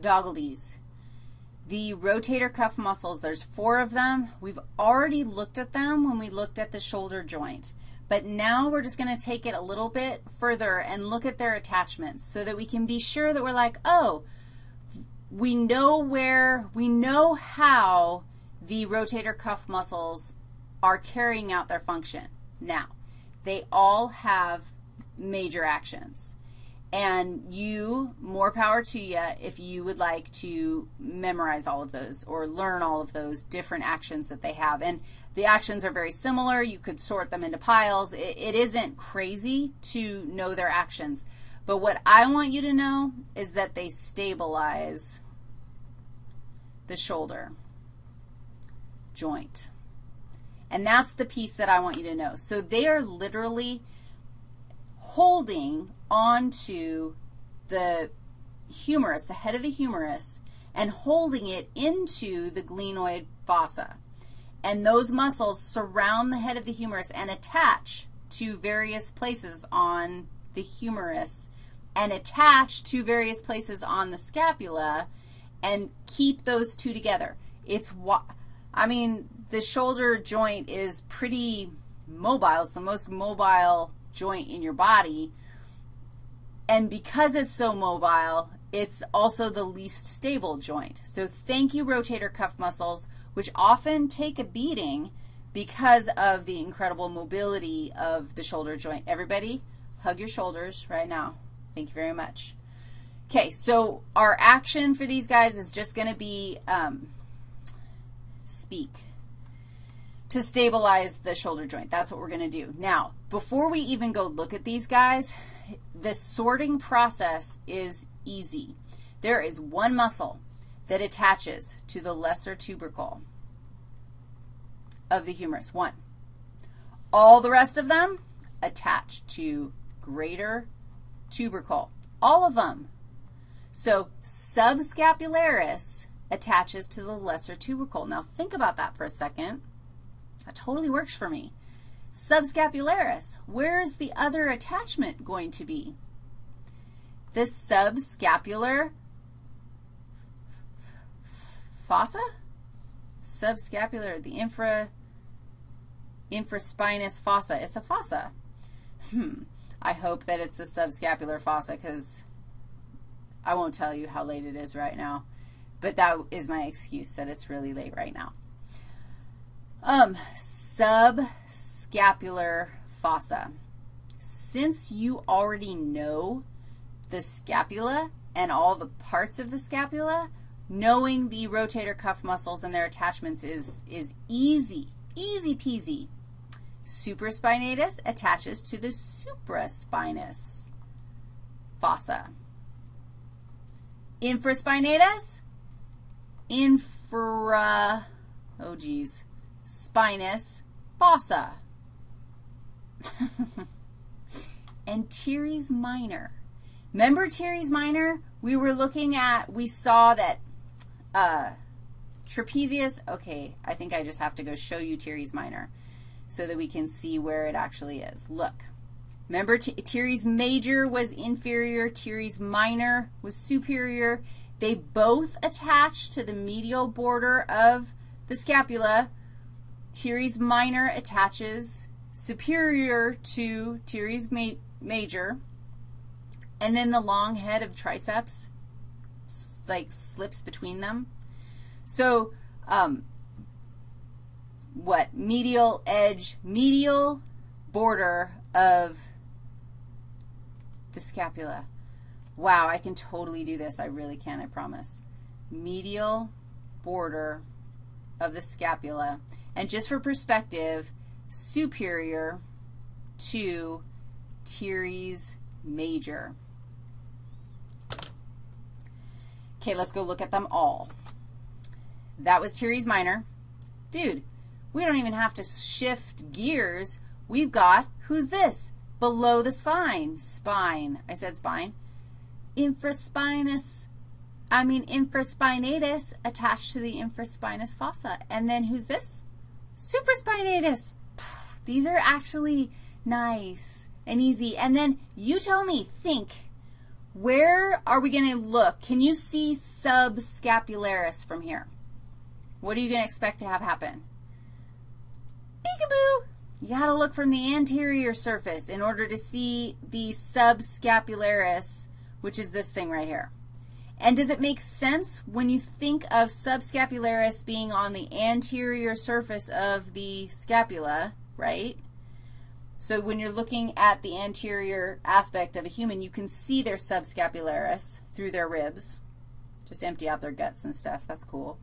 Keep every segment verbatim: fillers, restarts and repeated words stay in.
Doggledes. The rotator cuff muscles, there's four of them. We've already looked at them when we looked at the shoulder joint. But now we're just going to take it a little bit further and look at their attachments so that we can be sure that we're like, oh, we know where, we know how the rotator cuff muscles are carrying out their function. Now, they all have major actions. And you, more power to you if you would like to memorize all of those or learn all of those different actions that they have. And the actions are very similar. You could sort them into piles. It, it isn't crazy to know their actions. But what I want you to know is that they stabilize the shoulder joint. And that's the piece that I want you to know. So they are literally holding onto the humerus, the head of the humerus, and holding it into the glenoid fossa. And those muscles surround the head of the humerus and attach to various places on the humerus and attach to various places on the scapula and keep those two together. It's why, I mean, the shoulder joint is pretty mobile. It's the most mobile joint in your body. And because it's so mobile, it's also the least stable joint. So thank you, rotator cuff muscles, which often take a beating because of the incredible mobility of the shoulder joint. Everybody, hug your shoulders right now. Thank you very much. Okay, so our action for these guys is just going to be um, speak to stabilize the shoulder joint. That's what we're going to do. Now, before we even go look at these guys, the sorting process is easy. There is one muscle that attaches to the lesser tubercle of the humerus, one. All the rest of them attach to greater tubercle, all of them. So subscapularis attaches to the lesser tubercle. Now think about that for a second. That totally works for me. Subscapularis, where is the other attachment going to be? The subscapular fossa? Subscapular, the infra, infraspinous fossa. It's a fossa. Hmm. I hope that it's the subscapular fossa because I won't tell you how late it is right now. But that is my excuse that it's really late right now. Um, subscapular fossa. Since you already know the scapula and all the parts of the scapula, knowing the rotator cuff muscles and their attachments is, is easy, easy peasy. Supraspinatus attaches to the supraspinous fossa. Infraspinatus, infra, oh geez, spinous fossa. And teres minor. Remember teres minor? We were looking at, we saw that uh, trapezius, okay, I think I just have to go show you teres minor so that we can see where it actually is. Look, remember teres major was inferior, teres minor was superior. They both attach to the medial border of the scapula. Teres minor attaches superior to teres ma major. And then the long head of triceps, like, slips between them. So um, what? Medial edge, medial border of the scapula. Wow, I can totally do this. I really can, I promise. Medial border of the scapula. And just for perspective, superior to teres major. Okay, let's go look at them all. That was teres minor. Dude, we don't even have to shift gears. We've got, who's this? Below the spine. Spine. I said spine. Infraspinous, I mean infraspinatus attached to the infraspinous fossa. And then who's this? Supraspinatus. These are actually nice and easy. And then you tell me, think, Where are we going to look? Can you see subscapularis from here? What are you going to expect to have happen? Peekaboo! You got to look from the anterior surface in order to see the subscapularis, which is this thing right here. And does it make sense when you think of subscapularis being on the anterior surface of the scapula, right? So when you're looking at the anterior aspect of a human, you can see their subscapularis through their ribs. Just empty out their guts and stuff. That's cool.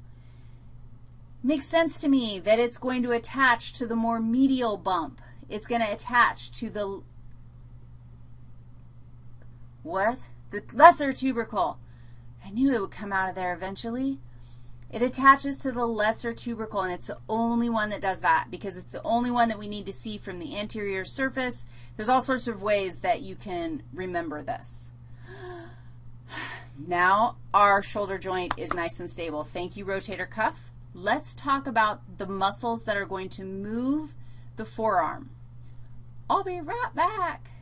Makes sense to me that it's going to attach to the more medial bump. It's going to attach to the, what? The lesser tubercle. I knew it would come out of there eventually. It attaches to the lesser tubercle, and it's the only one that does that because it's the only one that we need to see from the anterior surface. There's all sorts of ways that you can remember this. Now our shoulder joint is nice and stable. Thank you, rotator cuff. Let's talk about the muscles that are going to move the forearm. I'll be right back.